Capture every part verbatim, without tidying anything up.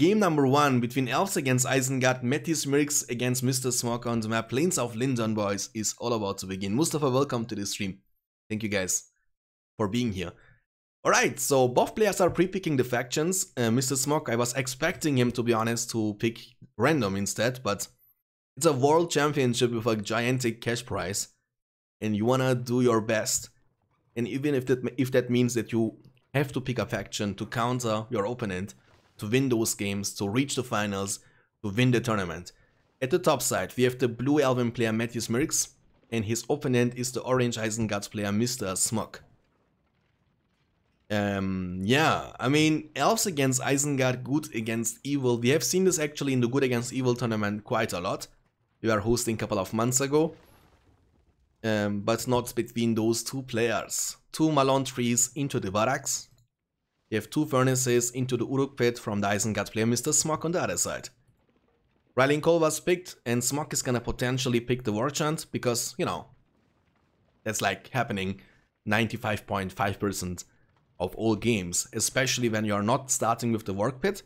Game number one between Elves against Isengard, MattysMirks against MrSmoKkkk on the map Plains of Lindon, boys, is all about to begin. Mustafa, welcome to the stream. Thank you guys for being here. Alright, so both players are pre-picking the factions. Uh, MrSmoKkkk, I was expecting him, to be honest, to pick random instead, but it's a world championship with a gigantic cash prize, and you wanna do your best. And even if that, if that means that you have to pick a faction to counter your opponent, to win those games, to reach the finals, to win the tournament. At the top side, we have the blue Elven player MattysMirks, and his opponent is the orange Isengard player MrSmoKkkk. Um, yeah, I mean, Elves against Isengard, good against evil. We have seen this actually in the good against evil tournament quite a lot. We were hosting a couple of months ago. Um, but not between those two players. Two Mallorn trees into the barracks. You have two furnaces into the Uruk Pit from the Isengard player MrSmoKkkk on the other side. Rylan Cole was picked, and Smock is gonna potentially pick the Warchant because, you know, that's like happening ninety-five point five percent of all games, especially when you are not starting with the Warg Pit.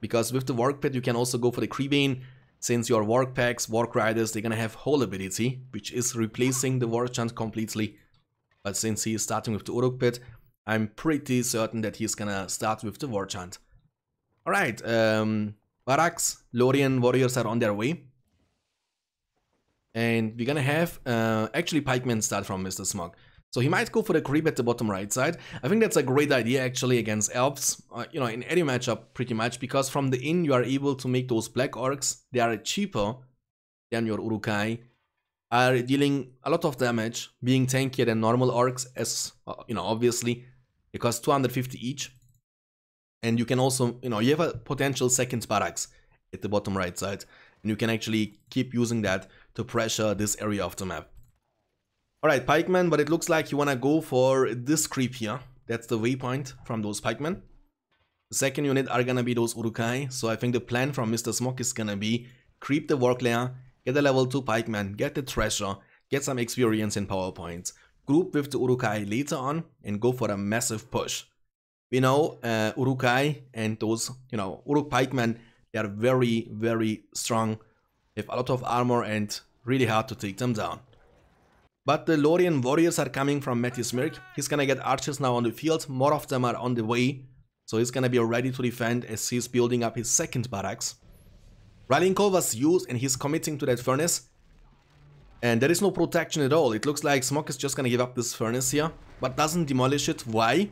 Because with the Warg Pit you can also go for the Crebain, since your Warg Packs, Wargriders, they're gonna have Whole Ability, which is replacing the Warchant completely. But since he is starting with the Uruk Pit, I'm pretty certain that he's gonna start with the Warchant. Alright, um, Barracks, Lorien Warriors are on their way. And we're gonna have, uh, actually Pikemen start from MrSmoKkkk. So he might go for the creep at the bottom right side. I think that's a great idea actually against Elves, uh, you know, in any matchup pretty much, because from the inn you are able to make those black orcs. They are cheaper than your Uruk-hai, are dealing a lot of damage, being tankier than normal orcs, as uh, you know, obviously, because two hundred fifty each. And you can also, you know, you have a potential second barracks at the bottom right side, and you can actually keep using that to pressure this area of the map. Alright, Pikemen, but it looks like you wanna go for this creep here. That's the waypoint from those Pikemen. The second unit are gonna be those Uruk-hai, so I think the plan from MrSmoKkkk is gonna be creep the Warg Lair, get a level two Pikeman, get the treasure, get some experience in PowerPoints, group with the Uruk-hai later on, and go for a massive push. We know uh, Uruk-hai and those, you know, Uruk-Pikemen, they are very, very strong, they have a lot of armor and really hard to take them down. But the Lorien Warriors are coming from MattysMirks. He's gonna get archers now on the field, more of them are on the way, so he's gonna be ready to defend as he's building up his second barracks. Rylan Cole was used and he's committing to that furnace. And there is no protection at all. It looks like SmoKkkk is just gonna give up this furnace here, but doesn't demolish it. Why?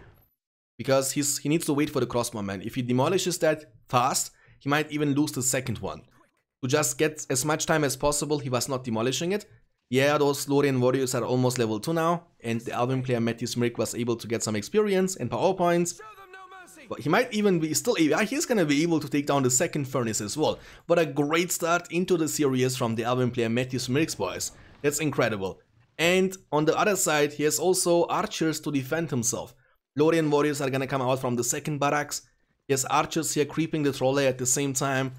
Because he's, he needs to wait for the crossbow man. If he demolishes that fast, he might even lose the second one. To just get as much time as possible, he was not demolishing it. Yeah, those Lorien Warriors are almost level two now, and the Elven player MattysMirks was able to get some experience and PowerPoints. But he might even be still, he's gonna be able to take down the second furnace as well. What a great start into the series from the Elven player MattysMirks, boys. That's incredible. And on the other side, he has also archers to defend himself. Lorien Warriors are gonna come out from the second barracks. He has archers here creeping the trolley at the same time.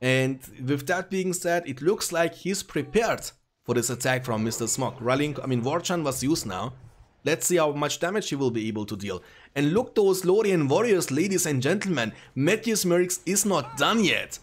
And with that being said, it looks like he's prepared for this attack from MrSmoKkkk. Rallying, I mean, Warchan was used now. Let's see how much damage he will be able to deal. And look, those Lorien Warriors, ladies and gentlemen, MattysMirks is not done yet.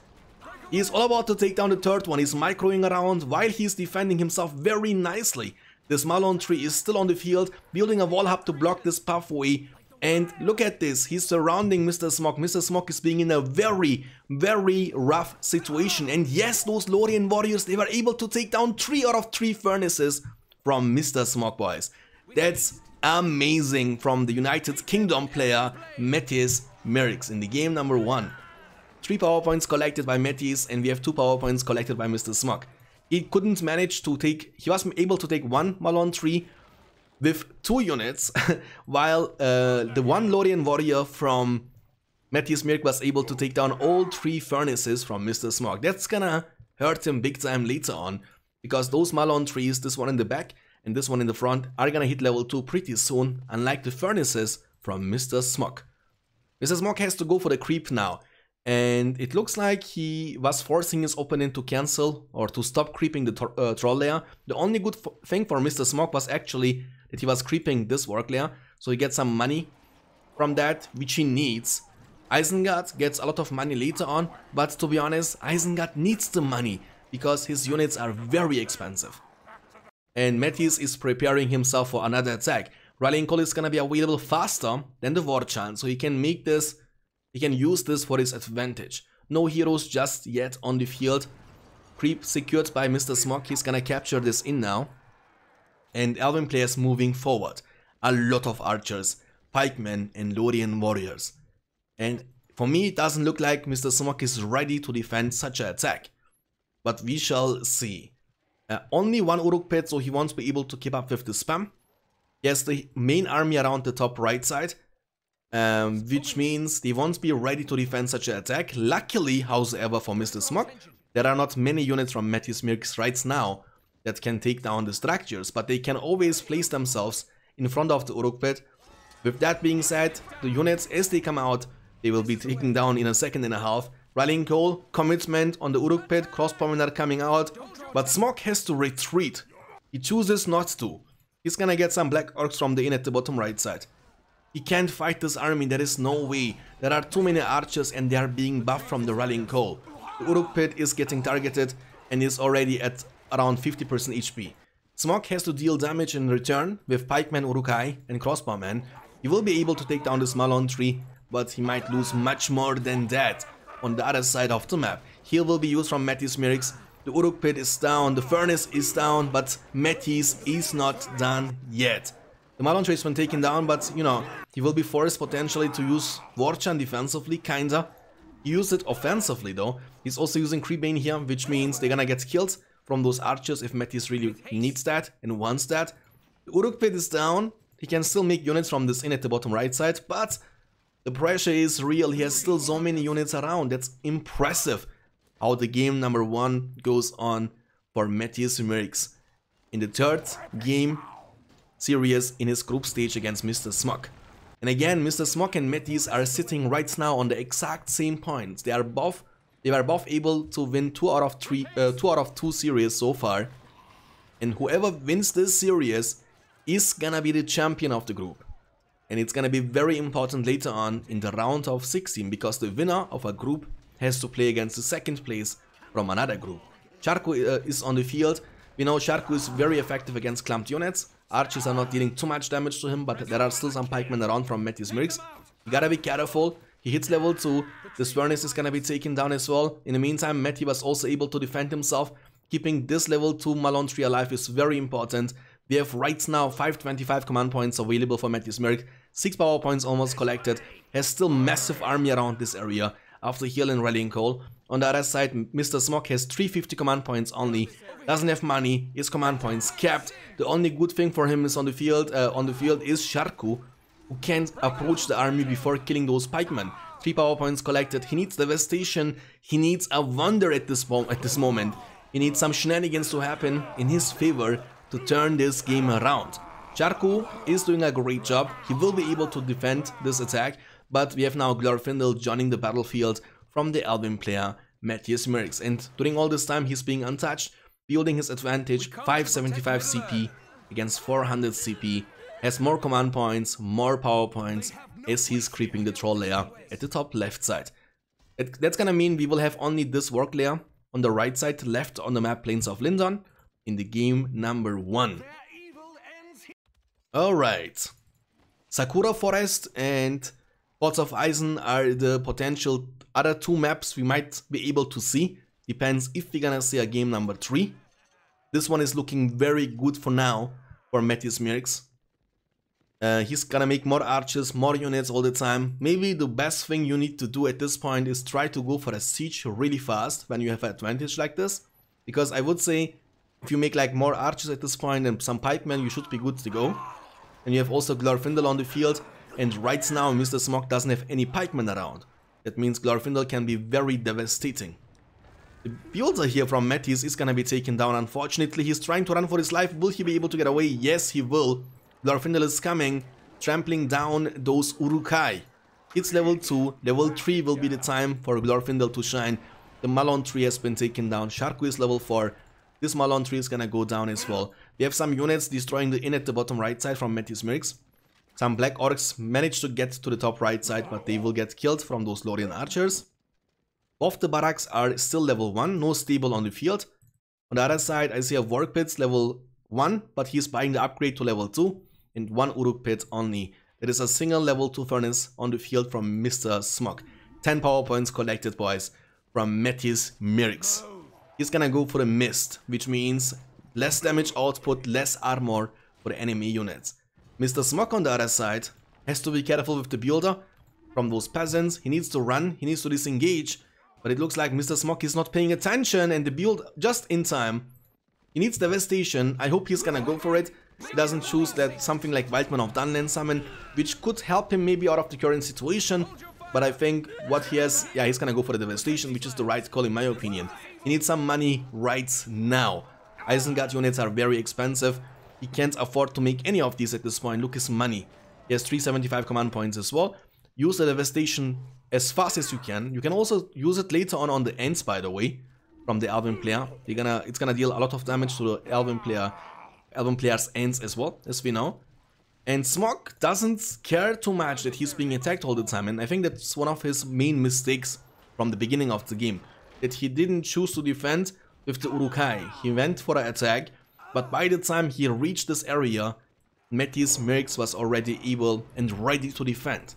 He is all about to take down the third one. He's microing around while he's defending himself very nicely. This Mallorn tree is still on the field, building a wall hub to block this pathway. And look at this, he's surrounding MrSmoKkkk. MrSmoKkkk is being in a very, very rough situation. And yes, those Lorien Warriors, they were able to take down three out of three furnaces from MrSmoKkkk, boys. That's amazing from the United Kingdom player MattysMirks in the game number one. Three PowerPoints collected by Mattys, and we have two PowerPoints collected by MrSmoKkkk. He couldn't manage to take, he was able to take one Mallorn tree with two units, while uh, the one Lorien Warrior from MattysMirks was able to take down all three furnaces from MrSmoKkkk. That's gonna hurt him big time later on, because those Mallorn trees, this one in the back and this one in the front, are gonna hit level two pretty soon, unlike the furnaces from MrSmoKkkk. MrSmoKkkk has to go for the creep now, and it looks like he was forcing his opponent to cancel or to stop creeping the uh, troll layer. The only good f thing for MrSmoKkkk was actually that he was creeping this Warg Lair, so he gets some money from that, which he needs Isengard gets a lot of money later on, but to be honest, Isengard needs the money because his units are very expensive. And Mattys is preparing himself for another attack. Rallying Call is gonna be available faster than the Warchant, so he can make this, he can use this for his advantage. No heroes just yet on the field. Creep secured by Mister Smok, he's gonna capture this in now. And Elven players moving forward. A lot of archers, pikemen and Lorien warriors. And for me it doesn't look like Mister Smok is ready to defend such an attack. But we shall see. Uh, only one Uruk pit, so he won't be able to keep up with the spam. He has the main army around the top right side. Um, which means they won't be ready to defend such an attack. Luckily, however, for Mister Smok, there are not many units from MattysMirks right now that can take down the structures, but they can always place themselves in front of the Uruk pit. With that being said, the units, as they come out, they will be taken down in a second and a half. Rallying Call, commitment on the Uruk pit, Cross Promenade coming out, but Smok has to retreat. He chooses not to. He's gonna get some black orcs from the inn at the bottom right side. He can't fight this army, there is no way. There are too many archers and they are being buffed from the Rallying Call. The Uruk pit is getting targeted and is already at around fifty percent H P. Smok has to deal damage in return with pikemen, Uruk-hai and crossbowmen. He will be able to take down this Mallorn tree, but he might lose much more than that on the other side of the map. Heal will be used from MattysMirks. The Uruk pit is down, the furnace is down, but Mattys is not done yet. The Mallorn tree has been taken down, but you know, he will be forced potentially to use Warchant defensively, kinda. He used it offensively though. He's also using Crebain here, which means they're gonna get killed from those archers if Mattys really needs that and wants that. The Uruk pit is down. He can still make units from this inn at the bottom right side, but the pressure is real. He has still so many units around. That's impressive how the game number one goes on for MattysMirks in the third game series in his group stage against Mister Smok. And again, Mister Smok and Mattys are sitting right now on the exact same points. They are both they were both able to win two out of three, uh, two out of two series so far. And whoever wins this series is gonna be the champion of the group. And it's gonna be very important later on in the round of sixteen, because the winner of a group has to play against the second place from another group. Sharku uh, is on the field. We know Sharku is very effective against clumped units. Archers are not dealing too much damage to him, but there are still some pikemen around from MattysMirks. You gotta be careful. He hits level two. This furnace is gonna be taken down as well. In the meantime, Matty was also able to defend himself. Keeping this level two Mallorn tree alive is very important. We have right now five twenty-five command points available for MattysMirks. six power points almost collected. Has still massive army around this area after Heal and Rallying Call. On the other side, Mister Smok has three fifty command points only, doesn't have money, his command points capped. The only good thing for him is on the field, uh, on the field is Sharku, who can't approach the army before killing those pikemen. three power points collected, he needs devastation, he needs a wonder at this, at this moment. He needs some shenanigans to happen in his favor to turn this game around. Sharku is doing a great job, he will be able to defend this attack. But we have now Glorfindel joining the battlefield from the Elven player MattysMirks. And during all this time he's being untouched, building his advantage, five seventy-five C P against four hundred C P, has more command points, more power points as he's creeping the troll layer at the top left side. It, that's gonna mean we will have only this warg layer on the right side left on the map Plains of Lindon in the game number one. Alright, Sakura Forest and Forts of Isen are the potential other two maps we might be able to see. Depends if we're gonna see a game number three. This one is looking very good for now for MattysMirks. Uh, he's gonna make more archers, more units all the time. Maybe the best thing you need to do at this point is try to go for a siege really fast when you have an advantage like this. Because I would say if you make like more archers at this point and some pikemen, you should be good to go. And you have also Glorfindel on the field. And right now Mister Smok doesn't have any pikemen around. That means Glorfindel can be very devastating. The builder here from Mattys is gonna be taken down, unfortunately. He's trying to run for his life. Will he be able to get away? Yes, he will. Glorfindel is coming, trampling down those Uruk-hai. It's level two, level three will be the time for Glorfindel to shine. The Mallorn tree has been taken down, Sharku is level four. This Mallorn tree is gonna go down as well. We have some units destroying the inn at the bottom right side from MattysMirks. Some black orcs managed to get to the top right side, but they will get killed from those Lorien archers. Both the barracks are still level one, no stable on the field. On the other side, I see a Warg Pit level one, but he's buying the upgrade to level two, and one Uruk Pit only. There is a single level two furnace on the field from Mister Smok. ten power points collected, boys, from MattysMirks. He's gonna go for a mist, which means less damage output, less armor for the enemy units. Mister Smok on the other side has to be careful with the builder from those peasants. He needs to run, he needs to disengage, but it looks like Mister Smok is not paying attention and the build just in time. He needs devastation. I hope he's gonna go for it. He doesn't choose that something like Wildman of Dunland summon, which could help him maybe out of the current situation. But I think what he has, yeah, he's gonna go for the devastation, which is the right call in my opinion. He needs some money right now. Isengard units are very expensive. He can't afford to make any of these at this point. Look, his money. He has three seventy-five command points as well. Use the devastation as fast as you can. You can also use it later on on the ends, by the way, from the Elven player. You're gonna, it's gonna deal a lot of damage to the Elven player, Elven player's ends as well, as we know. And Smok doesn't care too much that he's being attacked all the time, and I think that's one of his main mistakes from the beginning of the game, that he didn't choose to defend with the Uruk-hai. He went for an attack, but by the time he reached this area, MattysMirks was already able and ready to defend.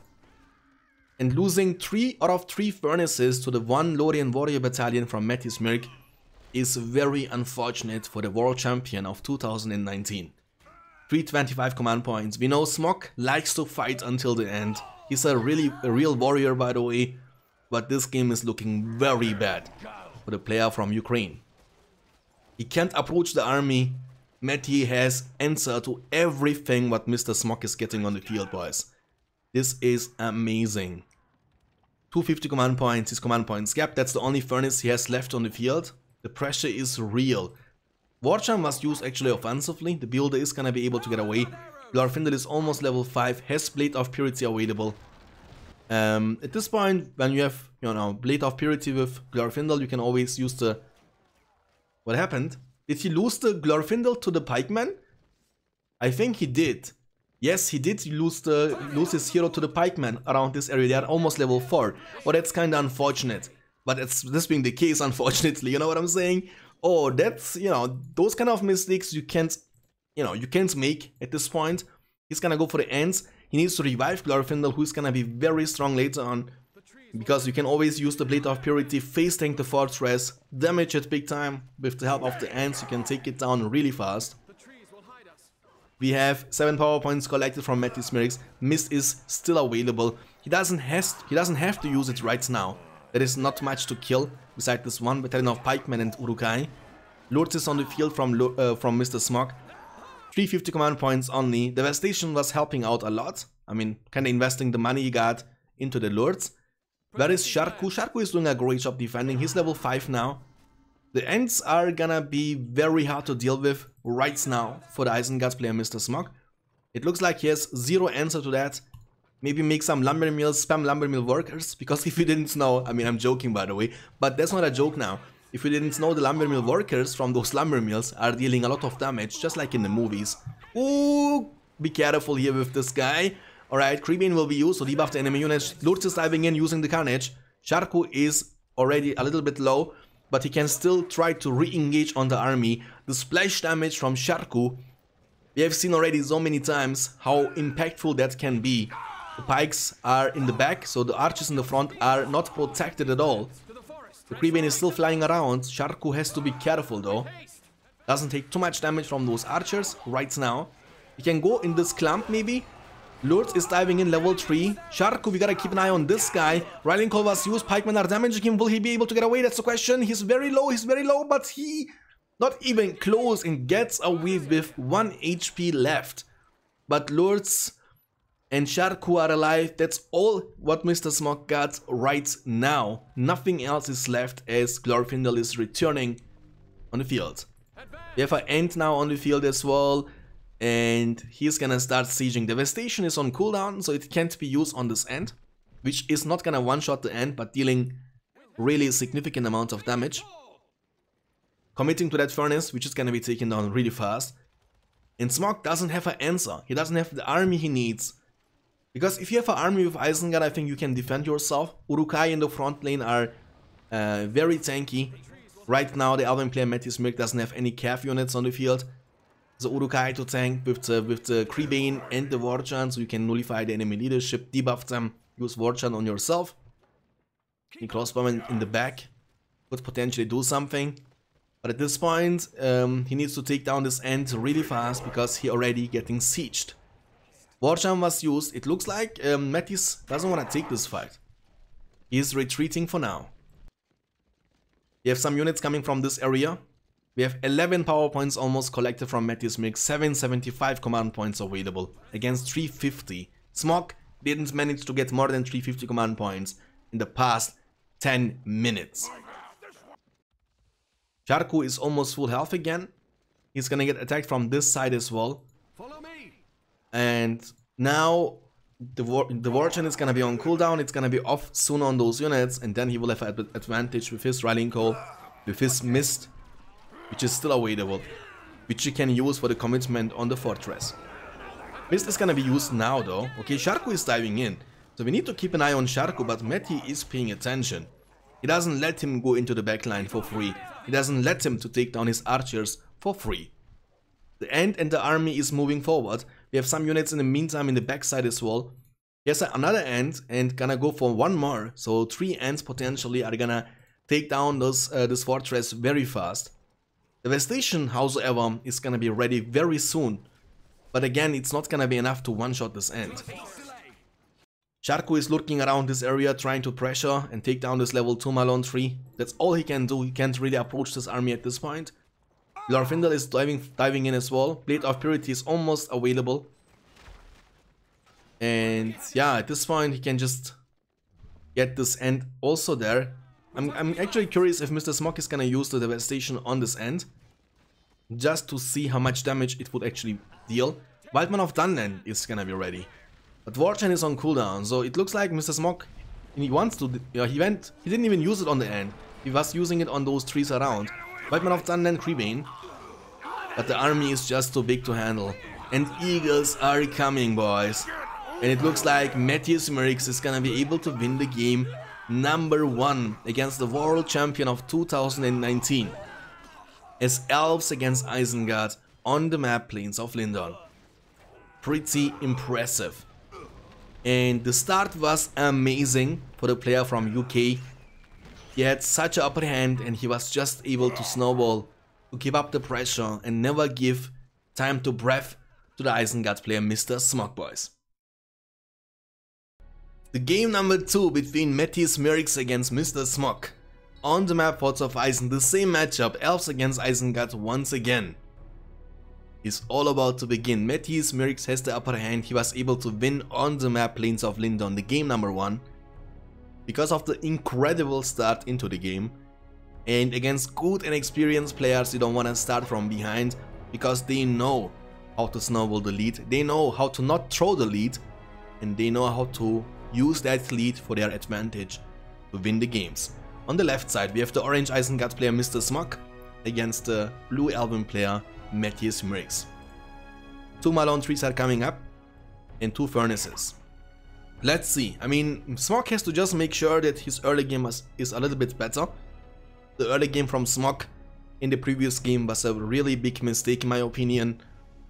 And losing three out of three furnaces to the one Lorien Warrior Battalion from MattysMirks is very unfortunate for the world champion of two thousand nineteen. three twenty-five command points. We know Smok likes to fight until the end. He's a really a real warrior, by the way, but this game is looking very bad for the player from Ukraine. He can't approach the army. Matty has answer to everything what Mister Smok is getting on the field, boys. This is amazing. two fifty command points, his command points gap. That's the only furnace he has left on the field. The pressure is real. Warchant was used actually offensively. The builder is gonna be able to get away. Glorfindel is almost level five, has Blade of Purity available. Um, at this point, when you have, you know, Blade of Purity with Glorfindel, you can always use the... What happened? Did he lose the Glorfindel to the pikeman? I think he did. Yes, he did lose the lose his hero to the pikeman around this area. They are almost level four. Well, that's kinda unfortunate. But it's this being the case, unfortunately, you know what I'm saying? Oh, that's, you know, those kind of mistakes you can't, you know, you can't make at this point. He's gonna go for the ends. He needs to revive Glorfindel, who's gonna be very strong later on, because you can always use the Blade of Purity, face tank the fortress, damage it big time. With the help of the ends, you can take it down really fast. We have seven power points collected from MattysMirks. Mist is still available. He doesn't has he doesn't have to use it right now. There is not much to kill beside this one battalion of pikemen and Uruk-hai. Lurtz is on the field from uh, from Mister Smok. three fifty command points only. Devastation was helping out a lot. I mean, kind of investing the money he got into the Lurtz. Where is Sharku? Sharku is doing a great job defending. He's level five now. The ends are gonna be very hard to deal with right now for the Isengard player Mister Smok. It looks like he has zero answer to that. Maybe make some lumber mills, spam lumber mill workers, because if you didn't know, I mean, I'm joking by the way, but that's not a joke now. If you didn't know, the lumber mill workers from those lumber mills are dealing a lot of damage, just like in the movies. Ooh, be careful here with this guy. Alright, Crebain will be used to debuff the enemy units. Lurtz is diving in using the carnage. Sharku is already a little bit low, but he can still try to re-engage on the army. The splash damage from Sharku, we have seen already so many times how impactful that can be. The pikes are in the back, so the archers in the front are not protected at all. The Crebain is still flying around. Sharku has to be careful though. Doesn't take too much damage from those archers right now. He can go in this clump maybe. Lurtz is diving in level three. Sharku, we gotta keep an eye on this guy. Rallying call was used. Pikemen are damaging him. Will he be able to get away? That's the question. He's very low, he's very low, but he... not even close and gets away with one H P left. But Lurtz and Sharku are alive. That's all what Mister Smok got right now. Nothing else is left as Glorfindel is returning on the field. We have an end now on the field as well, and he's gonna start sieging. Devastation is on cooldown, so it can't be used on this end, which is not gonna one-shot the end, but dealing really significant amount of damage. Committing to that furnace, which is gonna be taken down really fast. And Smok doesn't have an answer. He doesn't have the army he needs. Because if you have an army with Isengard, I think you can defend yourself. Uruk-hai in the front lane are uh, very tanky. Right now, the other player, MattysMirks, doesn't have any cav units on the field. The Uruk-hai to tank with the, with the Crebain and the Warchant, so you can nullify the enemy leadership, debuff them, use Warchant on yourself. The crossbowman in the back could potentially do something. But at this point, um, he needs to take down this end really fast because he already getting sieged. Warchant was used. It looks like um, Mattys doesn't want to take this fight. He is retreating for now. We have some units coming from this area. We have eleven power points almost collected from MattysMirks, seven seventy-five command points available against three fifty. Smok didn't manage to get more than three fifty command points in the past ten minutes. Sharku is almost full health again. He's gonna get attacked from this side as well. Follow me. And now the war the Warchant is gonna be on cooldown. It's gonna be off soon on those units, and then he will have an advantage with his rallying call, with his mist, which is still available, which you can use for the commitment on the fortress. Mist is gonna be used now though. Okay, Sharku is diving in, so we need to keep an eye on Sharku, but Matty is paying attention. He doesn't let him go into the backline for free. He doesn't let him to take down his archers for free. The end and the army is moving forward. We have some units in the meantime in the backside as well. Here's another end and gonna go for one more. So three ends potentially are gonna take down those, uh, this fortress very fast. The Devastation, however, is gonna be ready very soon. But again, it's not gonna be enough to one-shot this end. Sharku is lurking around this area, trying to pressure and take down this level two Mallorn tree. That's all he can do. He can't really approach this army at this point. Glorfindel is diving, diving in as well. Blade of Purity is almost available. And yeah, at this point, he can just get this end also there. I'm, I'm actually curious if MrSmoKkkk is gonna use the devastation on this end, just to see how much damage it would actually deal. Wildman of Dunland is gonna be ready. But Warchant is on cooldown, so it looks like MrSmoKkkk, he wants to, yeah, he went, he didn't even use it on the end. He was using it on those trees around. Wildman of Dunland, Crebain. But the army is just too big to handle. And eagles are coming, boys. And it looks like MattysMirks is gonna be able to win the game number one against the world champion of two thousand nineteen. As elves against Isengard on the map Plains of Lindon. Pretty impressive. And the start was amazing for the player from U K. He had such an upper hand and he was just able to snowball, to keep up the pressure and never give time to breath to the Isengard player MrSmoKkkk, boys. The game number two between MattysMirks against MrSmoKkkk. On the map Forts of Isen, the same matchup, elves against Isengard once again, is all about to begin. MattysMirks has the upper hand. He was able to win on the map Plains of Lindon, the game number one, because of the incredible start into the game. And against good and experienced players, you don't want to start from behind, because they know how to snowball the lead, they know how to not throw the lead, and they know how to use that lead for their advantage to win the games. On the left side, we have the orange Isengard player MrSmoKkkk against the blue Elven player MattysMirks. Two Mallorn trees are coming up and two furnaces. Let's see. I mean, SmoKkkk has to just make sure that his early game is, is a little bit better. The early game from SmoKkkk in the previous game was a really big mistake in my opinion.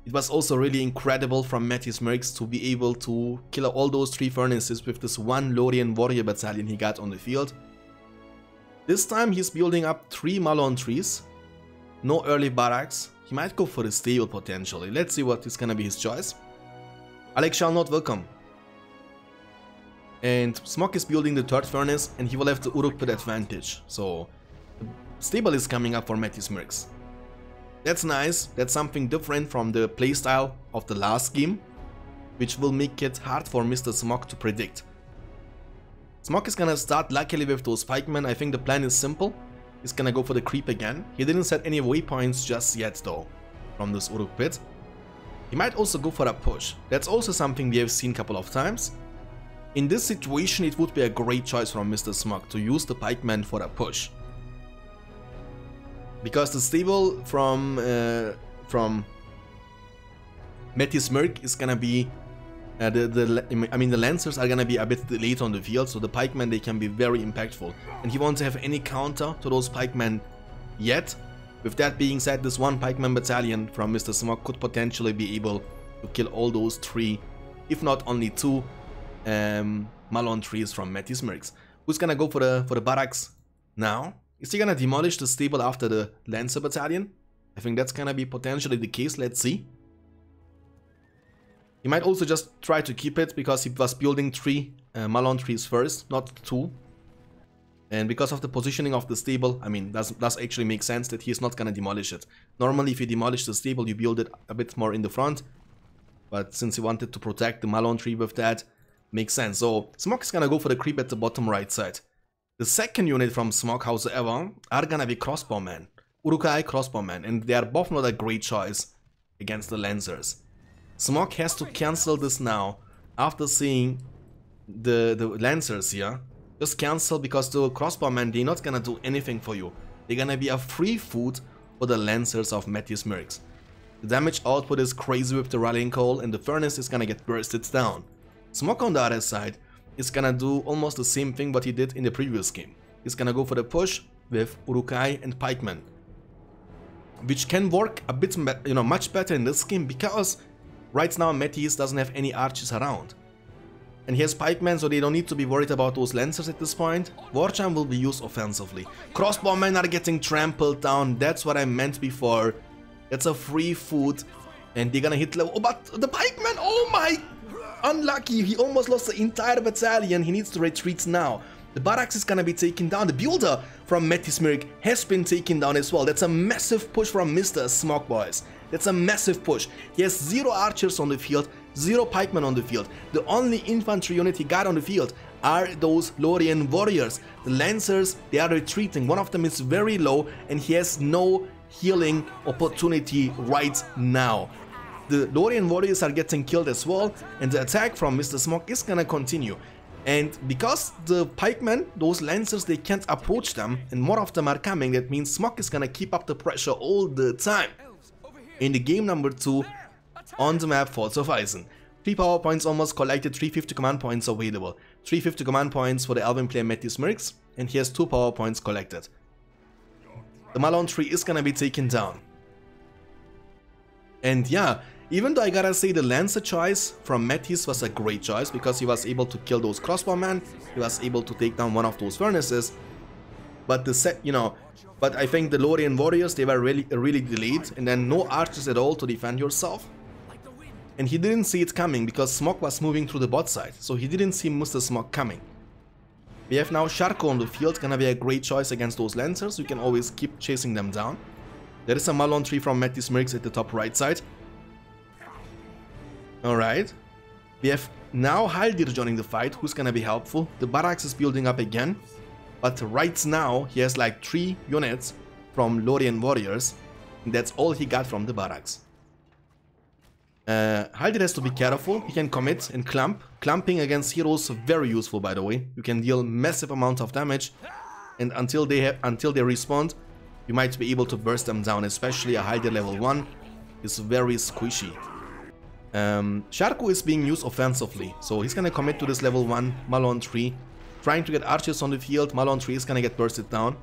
It was also really incredible from MattysMirks to be able to kill all those three furnaces with this one Lorien Warrior battalion he got on the field. This time he's building up three Mallorn trees. No early barracks. He might go for a stable potentially. Let's see what is gonna be his choice. Alex shall not welcome. And SmoKkkk is building the third furnace and he will have the Uruk Pit advantage. So the stable is coming up for MattysMirks. That's nice. That's something different from the playstyle of the last game, which will make it hard for MrSmoKkkk to predict. SmoKkkk is gonna start luckily with those pikemen. I think the plan is simple. He's gonna go for the creep again. He didn't set any waypoints just yet though from this Uruk Pit. He might also go for a push. That's also something we have seen a couple of times. In this situation it would be a great choice from MrSmoKkkk to use the pikeman for a push, because the stable from uh, from MattysMirks is gonna be Uh, the, the, I mean, the lancers are gonna be a bit late on the field, so the pikemen, they can be very impactful. And he won't have any counter to those pikemen yet. With that being said, this one pikeman battalion from Mister Smok could potentially be able to kill all those three, if not only two, um, Mallorn trees from MattysMirks. Who's gonna go for the for the barracks now? Is he gonna demolish the stable after the lancer battalion? I think that's gonna be potentially the case. Let's see. He might also just try to keep it because he was building three uh, Mallorn trees first, not two. And because of the positioning of the stable, I mean, that's, that's actually makes sense that he's not gonna demolish it. Normally, if you demolish the stable, you build it a bit more in the front. But since he wanted to protect the Mallorn tree with that, makes sense. So, Smok is gonna go for the creep at the bottom right side. The second unit from Smok, however, are gonna be crossbowmen. Uruk-hai crossbowmen, and they are both not a great choice against the lancers. Smok has to cancel this now, after seeing the, the lancers here. Just cancel, because the crossbowmen, they're not gonna do anything for you. They're gonna be a free food for the lancers of MattysMirks. The damage output is crazy with the rallying call, and the furnace is gonna get bursted down. Smok on the other side is gonna do almost the same thing what he did in the previous game. He's gonna go for the push with Uruk-hai and pikemen, which can work a bit, you know, much better in this game, because right now, Mattys doesn't have any archers around. And he has pikemen, so they don't need to be worried about those lancers at this point. Warchant will be used offensively. Crossbowmen are getting trampled down, that's what I meant before. That's a free food, and they're gonna hit level... Oh, but the pikemen, oh my... Unlucky, he almost lost the entire battalion, he needs to retreat now. The barracks is gonna be taken down. The builder from MattysMirks has been taken down as well. That's a massive push from Mister Smok, boys. That's a massive push. He has zero archers on the field, zero pikemen on the field. The only infantry unit he got on the field are those Lorien Warriors. The lancers, they are retreating. One of them is very low, and he has no healing opportunity right now. The Lorien Warriors are getting killed as well, and the attack from Mister Smok is gonna continue. And because the pikemen, those lancers, they can't approach them, and more of them are coming, that means Smok is gonna keep up the pressure all the time. In the game number two, on the map Forts of Isen. three power points almost collected, three hundred fifty command points available. three hundred fifty command points for the Elven player MattysMirks, and he has two power points collected. The Mallorn tree is gonna be taken down. And yeah, even though I gotta say the lancer choice from Mattys was a great choice, because he was able to kill those crossbowmen, he was able to take down one of those furnaces, but the set, you know, but I think the Lorien Warriors, they were really, really delayed, and then no archers at all to defend yourself. And he didn't see it coming, because Smok was moving through the bot side, so he didn't see Mister Smok coming. We have now Sharku on the field, gonna be a great choice against those lancers, you can always keep chasing them down. There is a Mallorn tree from MattysMirks at the top right side. Alright, we have now Haldir joining the fight, who's gonna be helpful. The barracks is building up again, but right now he has like three units from Lorien Warriors, and that's all he got from the barracks. Uh, Haldir has to be careful, he can commit and clump. Clumping against heroes, very useful, by the way. You can deal massive amount of damage, and until they have, until they respond, you might be able to burst them down, especially a Haldir level one is very squishy. Um, Sharku is being used offensively, so he's gonna commit to this level one Mallorn tree, trying to get archers on the field. Mallorn tree is gonna get bursted down,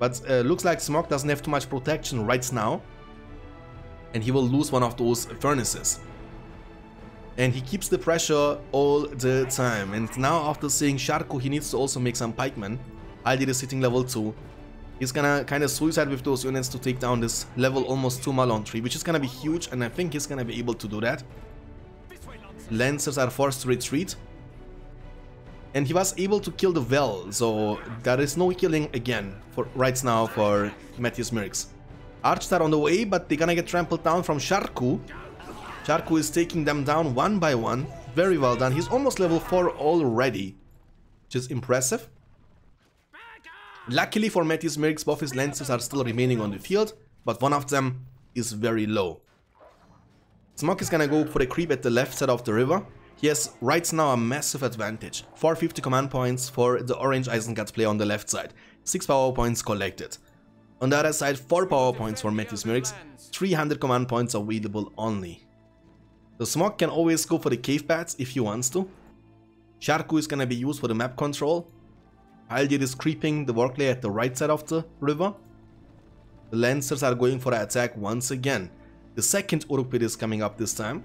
but uh, looks like Smok doesn't have too much protection right now, and he will lose one of those furnaces. And he keeps the pressure all the time, and now after seeing Sharku, he needs to also make some pikemen. Haldir is hitting level two, he's gonna kind of suicide with those units to take down this level almost two Mallorn tree, which is gonna be huge, and I think he's gonna be able to do that. Lancers are forced to retreat, and he was able to kill the well, so there is no killing again for right now for MattysMirks. Archers are on the way, but they're gonna get trampled down from Sharku. Sharku is taking them down one by one, very well done. He's almost level four already, which is impressive. Luckily for MattysMirks, both his lancers are still remaining on the field, but one of them is very low. Smok is gonna go for a creep at the left side of the river. He has right now a massive advantage. four hundred fifty command points for the orange Isengard player on the left side. six power points collected. On the other side, four power points for MattysMirks. three hundred command points available only. The Smog can always go for the Cave Bats if he wants to. Sharku is gonna be used for the map control. Haldir is creeping the Warg Lair at the right side of the river. The Lancers are going for the attack once again. The second Uruk Pit is coming up this time.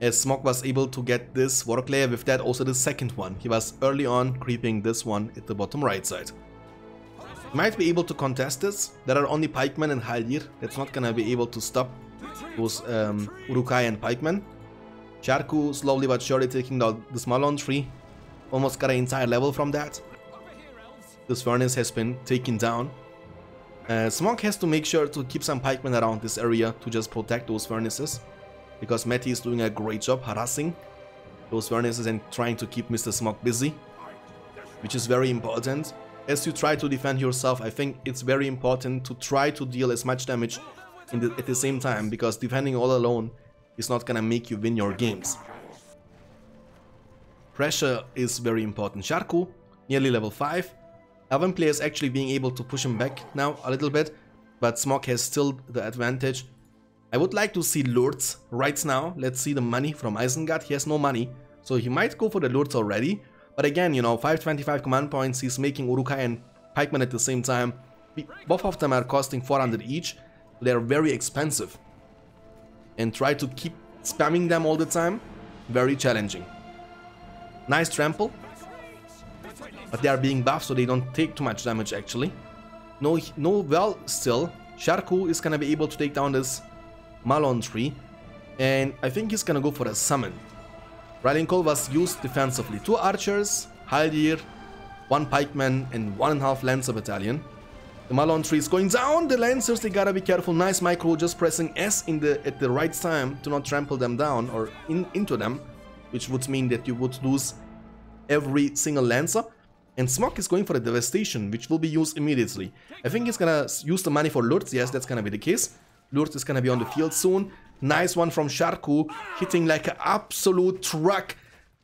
As Smog was able to get this Warg Lair, with that also the second one. He was early on creeping this one at the bottom right side. He might be able to contest this. There are only Pikemen and Haldir. That's not gonna be able to stop those um, Uruk-hai and Pikemen. Sharku slowly but surely taking down this Mallorn tree. Almost got an entire level from that. This furnace has been taken down. Uh, Smog has to make sure to keep some pikemen around this area to just protect those furnaces, because Matty is doing a great job harassing those furnaces and trying to keep Mister Smog busy, which is very important. As you try to defend yourself, I think it's very important to try to deal as much damage in the, at the same time, because defending all alone is not gonna make you win your games. Pressure is very important. Sharku, nearly level five. Alvin player is actually being able to push him back now a little bit, but Smog has still the advantage. I would like to see Lurtz right now. Let's see the money from Isengard. He has no money, so he might go for the Lurtz already. But again, you know, five twenty-five command points. He's making Uruk-hai and Pikemen at the same time. Both of them are costing four hundred each. They are very expensive. And try to keep spamming them all the time. Very challenging. Nice trample, but they are being buffed so they don't take too much damage actually. No, no well still. Sharku is gonna be able to take down this Mallorn tree, and I think he's gonna go for a summon. Riding Call was used defensively. Two archers, Haldir, one pikeman and one and a half lancer battalion. The Mallorn tree is going down. The lancers, they gotta be careful. Nice micro, just pressing S in the at the right time to not trample them down or in, into them, which would mean that you would lose every single lancer. And Smog is going for a devastation, which will be used immediately. I think he's gonna use the money for Lurtz. Yes, that's gonna be the case. Lurtz is gonna be on the field soon. Nice one from Sharku, hitting like an absolute truck.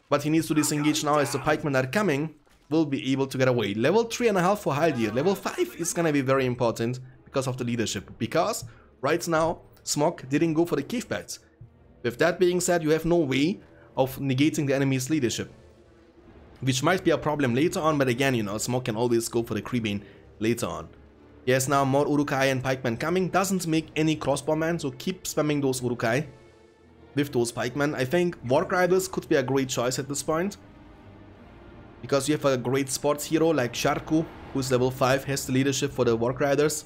But he needs to disengage now as the pikemen are coming. Will be able to get away. Level three and a half for Haldir. Level five is gonna be very important because of the leadership. Because right now Smog didn't go for the cave bats. With that being said, you have no way of negating the enemy's leadership, which might be a problem later on, but again, you know, Smog can always go for the Crebain later on. Yes, now more Uruk-hai and Pikemen coming. Doesn't make any crossbowmen, so keep spamming those Uruk-hai with those Pikemen. I think Wargriders could be a great choice at this point, because you have a great sports hero like Sharku, who's level five, has the leadership for the Wargriders.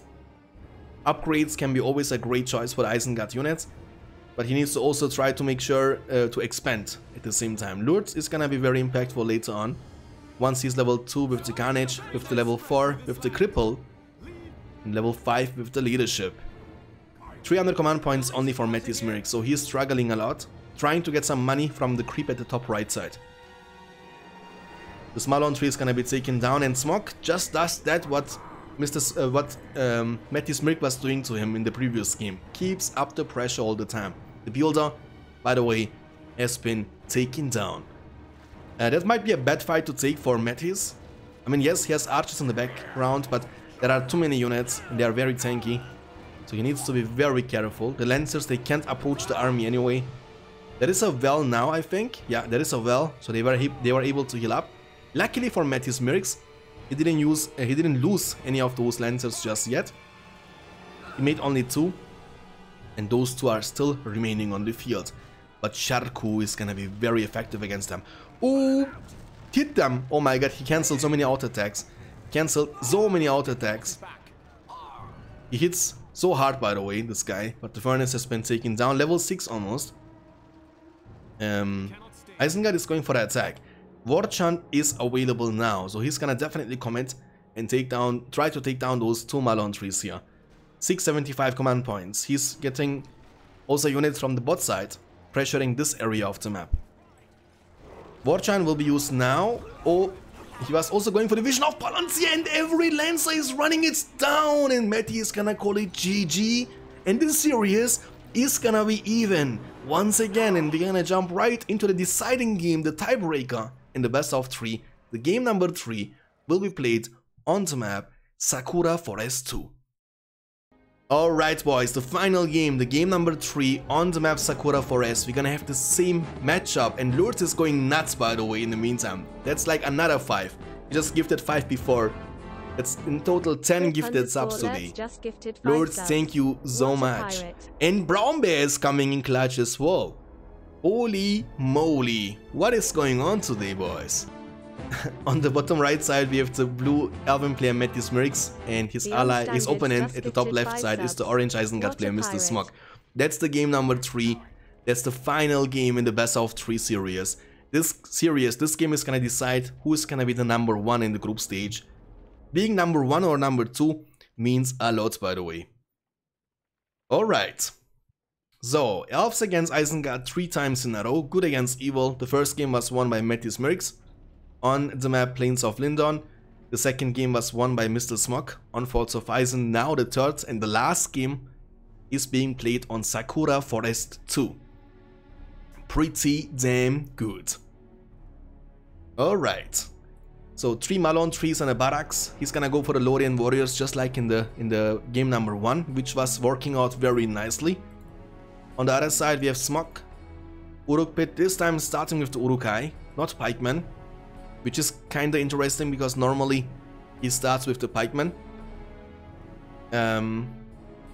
Upgrades can be always a great choice for the Isengard units, but he needs to also try to make sure uh, to expand at the same time. Lurtz is gonna be very impactful later on. Once he's level two with the Carnage, with the level four with the Cripple, and level five with the Leadership. three hundred command points only for MattysMirks, so he's struggling a lot, trying to get some money from the creep at the top right side. The Mallorn tree is gonna be taken down, and Smog just does that what Mister S uh, what um, MattysMirks was doing to him in the previous game. Keeps up the pressure all the time. The Builder, by the way, has been taken down. Uh, that might be a bad fight to take for Mattys. I mean, yes, he has archers in the background, but there are too many units and they are very tanky, so he needs to be very careful. The Lancers, they can't approach the army anyway. There is a well now, I think. Yeah, there is a well, so they were they were able to heal up. Luckily for MattysMirks, he didn't use uh, he didn't lose any of those Lancers just yet. He made only two, and those two are still remaining on the field. But Sharku is gonna be very effective against them. Oh, hit them! Oh my god, he cancelled so many auto attacks. Cancelled so many auto attacks. He hits so hard, by the way, this guy. But the furnace has been taken down. Level six almost. Um, Isengard is going for the attack. Warchant is available now, so he's gonna definitely commit and take down, try to take down those two Mallorn trees here. six seventy-five command points. He's getting also units from the bot side, pressuring this area of the map. Warchant will be used now. Oh, he was also going for the Vision of Palantir, and every Lancer is running it down, and Matty is gonna call it G G, and this series is gonna be even once again, and we're gonna jump right into the deciding game, the tiebreaker. In the best of three, the game number three will be played on the map Sakura Forest two. Alright boys, the final game, the game number three on the map Sakura Forest. We're gonna have the same matchup and Lurtz is going nuts, by the way, in the meantime. That's like another five. You just gifted five before. It's in total ten gifted subs today. Lurtz, thank you so much. And Brown Bear is coming in clutch as well. Holy moly. What is going on today, boys? On the bottom right side we have the blue Elven player MattysMirks, and his ally, his opponent at the top left side is the orange Isengard player MrSmoKkkk. That's the game number three. That's the final game in the best of three series. This series, this game is gonna decide who is gonna be the number one in the group stage. Being number one or number two means a lot, by the way. Alright. So, Elves against Isengard three times in a row, good against evil. The first game was won by MattysMirks on the map Plains of Lindon. The second game was won by MrSmoKkkk on Forts of Isen. Now the third and the last game is being played on Sakura Forest two. Pretty damn good. Alright. So three Mallorn trees and a barracks. He's gonna go for the Lorien Warriors just like in the in the game number one, which was working out very nicely. On the other side we have SmoKkkk. Uruk Pit, this time starting with the Uruk-hai, not pikemen, which is kinda interesting because normally he starts with the pikemen um,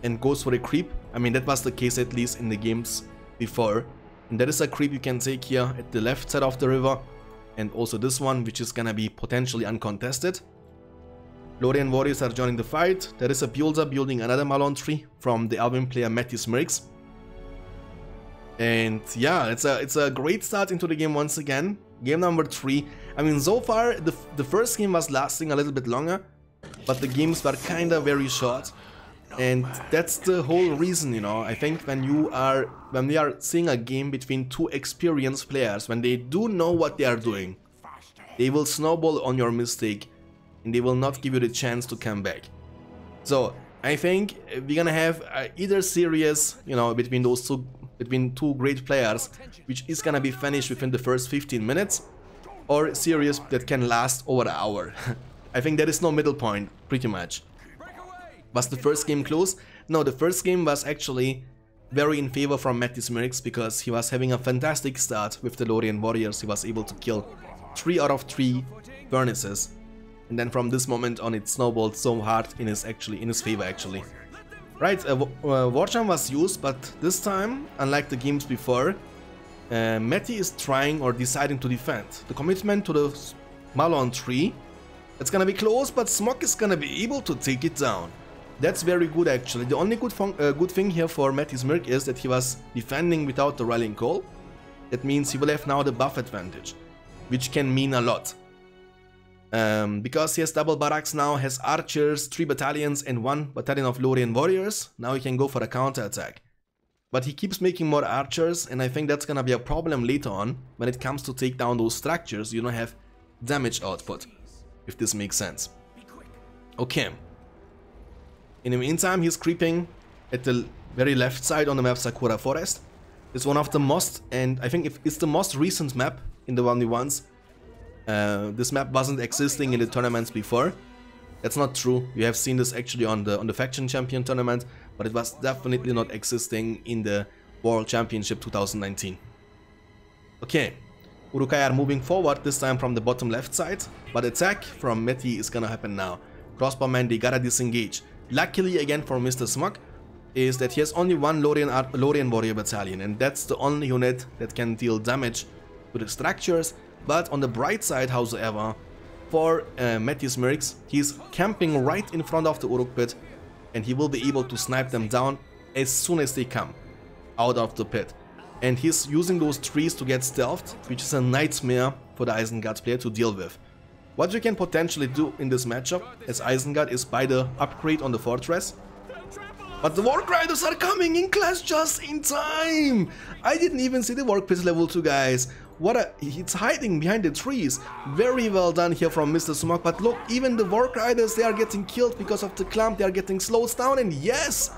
and goes for a creep. I mean, that was the case at least in the games before. And that is a creep you can take here at the left side of the river, and also this one, which is gonna be potentially uncontested. Lorien Warriors are joining the fight. There is a builder building another Mallorn tree from the Elven player MattysMirks. And yeah, it's a it's a great start into the game once again. Game number three. I mean, so far, the, the first game was lasting a little bit longer, but the games were kinda very short. And that's the whole reason, you know. I think when you are, when we are seeing a game between two experienced players, when they do know what they are doing, they will snowball on your mistake and they will not give you the chance to come back. So, I think we're gonna have uh, either series, you know, between those two, between two great players, which is gonna be finished within the first fifteen minutes, or series that can last over an hour. I think there is no middle point, pretty much. Was the first game close? No, the first game was actually very in favor from MattysMirks because he was having a fantastic start with the Lorien Warriors. He was able to kill three out of three furnaces, and then from this moment on it snowballed so hard in his actually in his favor actually. Right, uh, uh, Warchant was used, but this time, unlike the games before, uh, Matty is trying or deciding to defend. The commitment to the Mallorn tree. It's gonna be close, but SmoKkkk is gonna be able to take it down. That's very good actually. The only good, uh, good thing here for MattysMirks is that he was defending without the rallying call. That means he will have now the buff advantage, which can mean a lot. Um, because he has double barracks now, has archers, three battalions and one battalion of Lorien warriors, now he can go for a counter attack. But he keeps making more archers, and I think that's gonna be a problem later on when it comes to take down those structures. You don't have damage output, if this makes sense. Okay. In the meantime, he's creeping at the very left side on the map Sakura Forest. It's one of the most, and I think if it's the most recent map in the one v ones. Uh, this map wasn't existing in the tournaments before. That's not true. You have seen this actually on the on the Faction Champion tournament, but it was definitely not existing in the World Championship two thousand nineteen. Okay, Uruk-hai are moving forward, this time from the bottom left side, but attack from Matty is gonna happen now. Crossbowmen, they gotta disengage. Luckily again for MrSmoKkkk is that he has only one Lorien, Lorien Warrior Battalion, and that's the only unit that can deal damage to the structures. But on the bright side, however, for uh, MattysMirks, he's camping right in front of the Uruk Pit, and he will be able to snipe them down as soon as they come out of the pit. And he's using those trees to get stealthed, which is a nightmare for the Isengard player to deal with. What you can potentially do in this matchup as Isengard is buy the upgrade on the fortress. But the Wargriders are coming in class just in time! I didn't even see the Warg Pit level two, guys. What a... It's hiding behind the trees. Very well done here from MrSmoKkkk. But look, even the Wargriders, they are getting killed because of the clump. They are getting slowed down. And yes,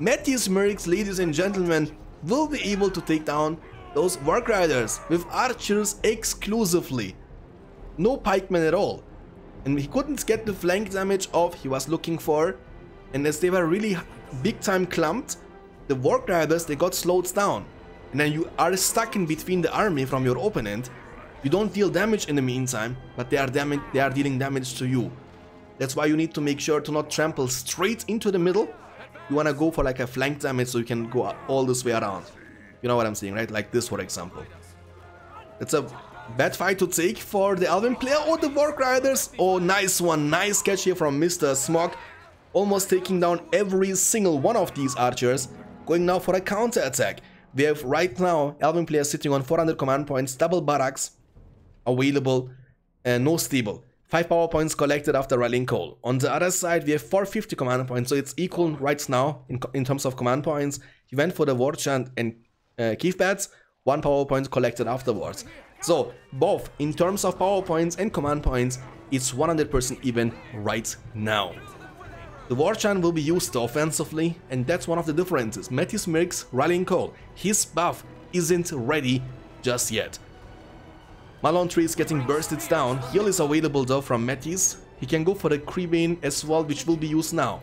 MattysMirks, ladies and gentlemen, will be able to take down those Wargriders with archers exclusively. No pikemen at all. And he couldn't get the flank damage off he was looking for. And as they were really big time clumped, the Wargriders, they got slowed down, and then you are stuck in between the army from your opponent. You don't deal damage in the meantime, but they are damage, they are dealing damage to you. That's why you need to make sure to not trample straight into the middle. You want to go for like a flank damage so you can go all this way around. You know what I'm saying, right? Like this, for example. It's a bad fight to take for the Elven player. Oh, the Wargriders. Oh, nice one. Nice catch here from Mister Smok. Almost taking down every single one of these archers. Going now for a counter attack. We have right now Elven player sitting on four hundred command points, double barracks available, and no stable. five power points collected after rallying coal. On the other side, we have four hundred fifty command points, so it's equal right now in, in terms of command points. He went for the Warchant and uh, Keef Bats, one power point collected afterwards. So, both in terms of power points and command points, it's one hundred percent even right now. The Warchant will be used offensively, and that's one of the differences. MattysMirks rallying coal. His buff isn't ready just yet. Mallorn tree is getting bursted down. Heal is available though from Mattys. He can go for the Crebain as well, which will be used now.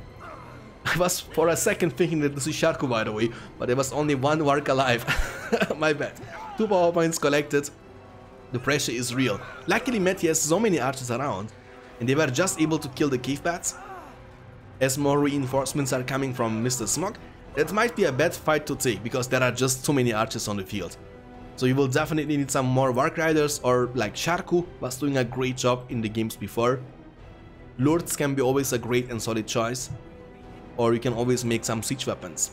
I was for a second thinking that this is Sharku, by the way, but there was only one Warg alive. My bad. Two power points collected. The pressure is real. Luckily, Mattys has so many archers around, and they were just able to kill the Keef Bats. As more reinforcements are coming from Mister Smok, that might be a bad fight to take because there are just too many archers on the field. So you will definitely need some more Wargriders, or like Sharku was doing a great job in the games before. Lurtz can be always a great and solid choice, or you can always make some siege weapons.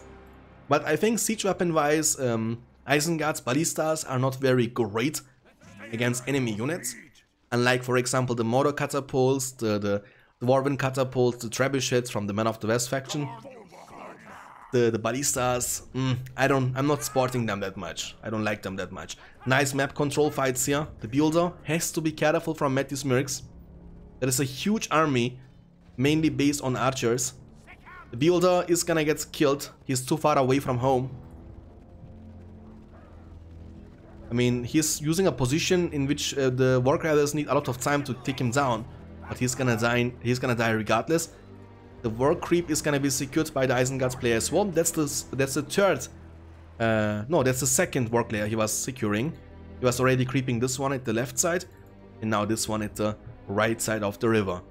But I think siege weapon wise, um, Isengard's ballistas are not very great against enemy units. Unlike for example the Mordor catapults, the, the Dwarven catapults, the trebuchets from the Men of the West faction. The, the ballistas, mm, I don't, I'm not sporting them that much. I don't like them that much. Nice map control fights here. The builder has to be careful from MattysMirks. There is a huge army, mainly based on archers. The builder is gonna get killed. He's too far away from home. I mean, he's using a position in which uh, the Wargriders need a lot of time to take him down, but he's gonna die. He's gonna die regardless. The Warg creep is gonna be secured by the Isengard's player as well. That's the that's the third, uh, no, that's the second Warg player he was securing. He was already creeping this one at the left side, and now this one at the right side of the river.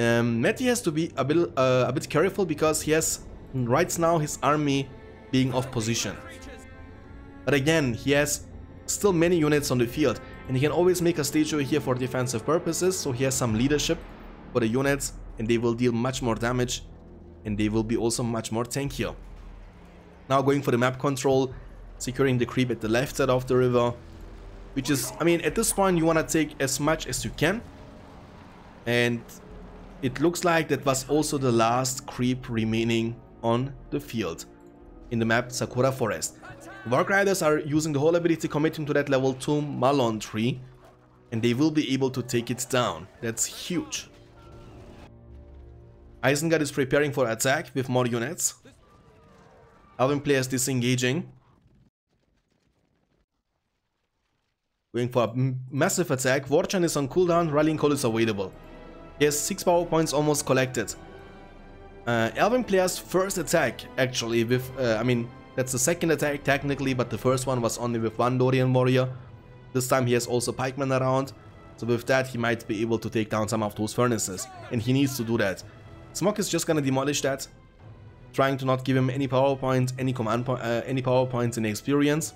Um, Matty has to be a bit uh, a bit careful because he has right now his army being off position. But again, he has still many units on the field, and he can always make a stage over here for defensive purposes. So he has some leadership for the units, and they will deal much more damage, and they will be also much more tankier. Now going for the map control, securing the creep at the left side of the river, which is, I mean, at this point you want to take as much as you can. And it looks like that was also the last creep remaining on the field in the map Sakura Forest. Wargriders are using the whole ability, committing to that level two Mallorn tree, and they will be able to take it down. That's huge. Isengard is preparing for attack with more units. Elven players disengaging. Going for a massive attack. Warchant is on cooldown. Rallying Call is available. He has six power points almost collected. Uh, Elven players first attack actually with, uh, I mean, that's the second attack technically, but the first one was only with one Lorien Warrior. This time he has also pikemen around. So with that he might be able to take down some of those furnaces. And he needs to do that. Smok is just gonna demolish that, trying to not give him any power points, any command point, uh, any power points in experience,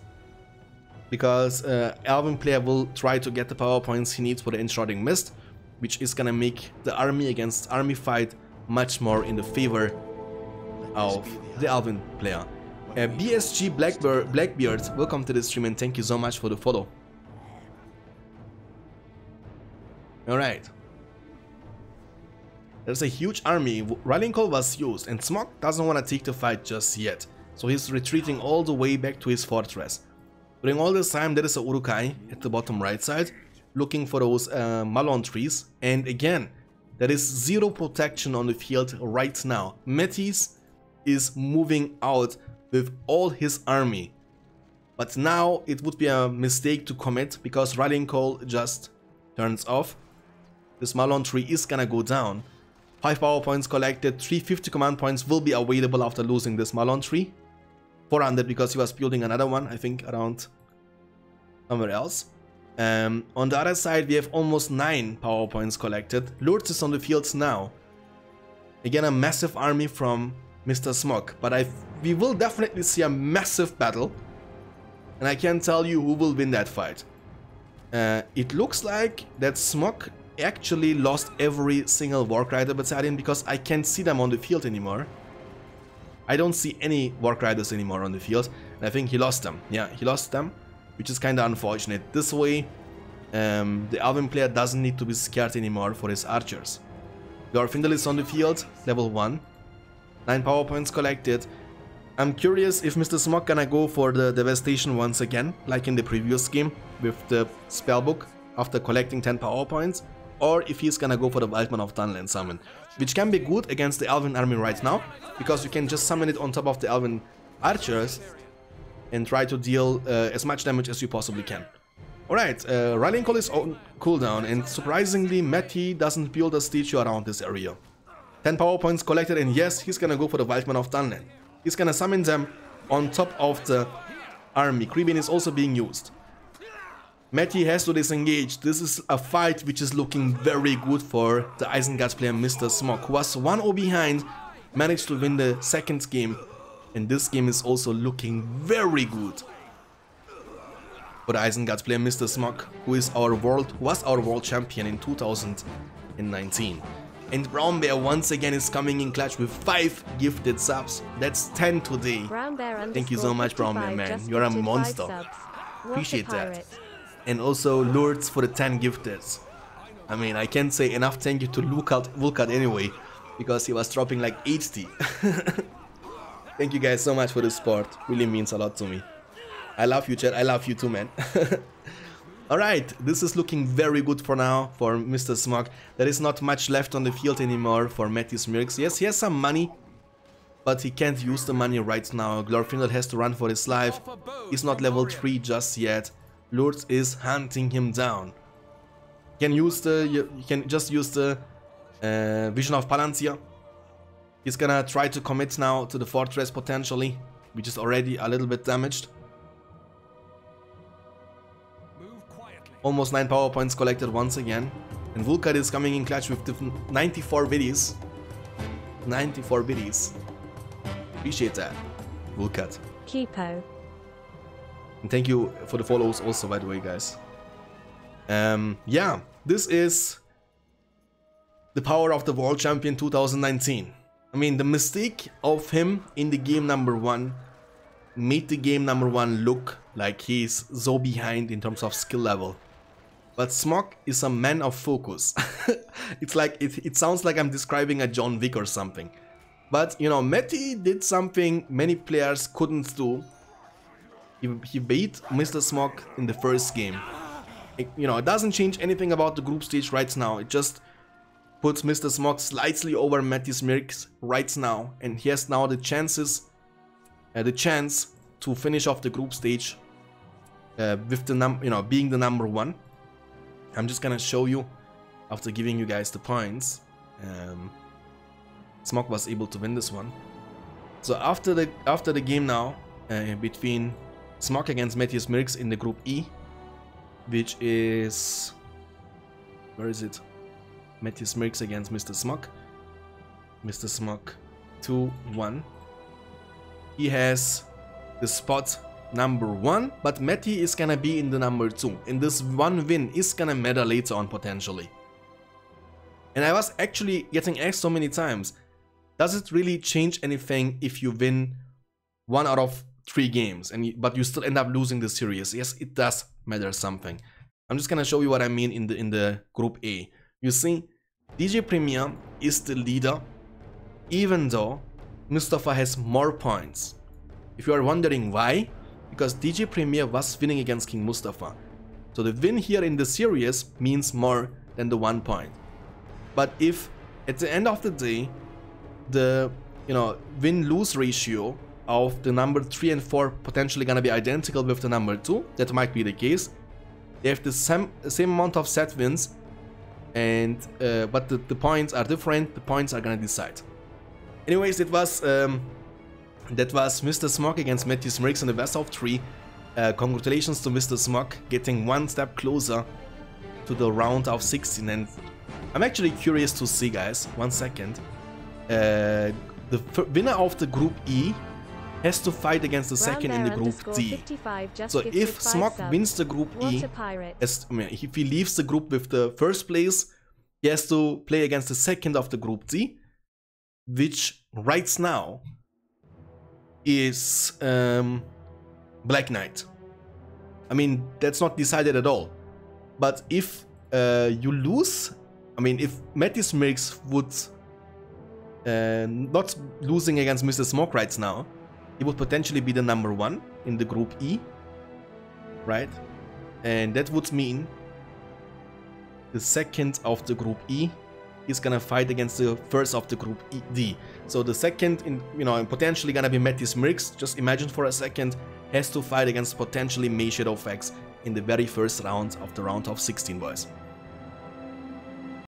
because uh, Elven player will try to get the power points he needs for the Enshrouding Mist, which is gonna make the army against army fight much more in the favor of the Elven player. Uh, B S G Blackbeard, Blackbeard, welcome to the stream and thank you so much for the follow. All right. There's a huge army. Rallying Call was used, and Smok doesn't want to take the fight just yet, so he's retreating all the way back to his fortress. During all this time, there is a Uruk-hai at the bottom right side, looking for those uh, Mallorn trees, and again, there is zero protection on the field right now. Mattys is moving out with all his army, but now it would be a mistake to commit because Rallying Call just turns off. This Mallorn tree is gonna go down. five power points collected, three hundred fifty command points will be available after losing this Mallorn tree. four hundred because he was building another one, I think, around somewhere else. Um, on the other side, we have almost nine power points collected. Lurtz is on the fields now. Again, a massive army from Mister Smok, but I we will definitely see a massive battle. And I can't tell you who will win that fight. Uh, it looks like that Smok actually lost every single Wargrider battalion because I can't see them on the field anymore. I don't see any Wargriders anymore on the field, and I think he lost them. Yeah, he lost them, which is kind of unfortunate. This way, um, the Alvin player doesn't need to be scared anymore for his archers. Glorfindel is on the field, level one. nine power points collected. I'm curious if Mister Smok gonna go for the devastation once again, like in the previous game with the spellbook after collecting ten power points, or if he's gonna go for the Wildman of Dunland summon, which can be good against the Elven army right now, because you can just summon it on top of the Elven archers and try to deal uh, as much damage as you possibly can. Alright, uh, rallying call is on cooldown, and surprisingly Matty doesn't build a statue around this area. ten power points collected, and yes, he's gonna go for the Wildman of Dunland. He's gonna summon them on top of the army. Crebain is also being used. Matty has to disengage. This is a fight which is looking very good for the Isengard player Mister Smok, who was one zero behind, managed to win the second game, and this game is also looking very good for the Isengard player Mister Smok, who is our world, was our world champion in two thousand nineteen. And Brown Bear once again is coming in clutch with five gifted subs. That's ten today. Thank you so much, Brown Bear, man. You're a monster. Appreciate that. And also Lurtz for the ten gifteds. I mean, I can't say enough thank you to Vulcat anyway, because he was dropping like eighty. Thank you guys so much for the support. Really means a lot to me. I love you, chat. I love you too, man. Alright, this is looking very good for now for Mister Smok. There is not much left on the field anymore for MattysMirks. Yes, he has some money, but he can't use the money right now. Glorfindel has to run for his life. He's not level three just yet. Lurtz is hunting him down. You can use the, you can just use the uh, Vision of Palantir. He's gonna try to commit now to the fortress potentially, which is already a little bit damaged. Almost nine power points collected once again. And Vulcat is coming in clutch with ninety-four biddies. ninety-four biddies. Appreciate that, Vulcat. Kipo. And thank you for the follows also, by the way, guys. Um, yeah, this is the power of the World Champion two thousand nineteen. I mean, the mistake of him in the game number one made the game number one look like he's so behind in terms of skill level. But Smok is a man of focus. It's like, it, it sounds like I'm describing a John Wick or something. But, you know, Matty did something many players couldn't do. He, he beat Mister Smok in the first game. It, you know, it doesn't change anything about the group stage right now. It just puts Mister Smok slightly over MattysMirks right now. And he has now the chances, uh, the chance to finish off the group stage uh, with the num, you know, being the number one. I'm just gonna show you after giving you guys the points. Um, Smok was able to win this one. So after the after the game now uh, between Smok against MattysMirks in the group E, which is where is it? MattysMirks against Mister Smok. Mister Smok two one. He has the spot number one, but Matty is gonna be in the number two, and this one win is gonna matter later on potentially. And I was actually getting asked so many times, does it really change anything if you win one out of three games and you, but you still end up losing the series? Yes, it does matter something. I'm just gonna show you what I mean in the in the group A. You see, D J Premier is the leader, even though Mustafa has more points. If you are wondering why, because D J Premier was winning against King Mustafa. So the win here in the series means more than the one point. But if at the end of the day, the you know win-lose ratio of the number three and four potentially gonna be identical with the number two, that might be the case. They have the same, same amount of set wins, and uh, but the, the points are different. The points are gonna decide. Anyways, it was um, that was MrSmoK against MattysMirks in the best of three. Uh, congratulations to MrSmoK getting one step closer to the round of sixteen, and I'm actually curious to see, guys, one second. Uh, the winner of the group E has to fight against the Brown second in the group D. So if SmoKk wins the group E, as, I mean, if he leaves the group with the first place, he has to play against the second of the group D, which right now is um, Black Knight. I mean, that's not decided at all. But if uh, you lose, I mean, if MattysMirks would uh, not losing against MrSmoK right now, he would potentially be the number one in the group E, right? And that would mean the second of the group E is gonna fight against the first of the group E, D. So the second, in, you know, and potentially gonna be MattysMirks, just imagine for a second, has to fight against potentially May Shadowfax in the very first round of the round of sixteen, boys.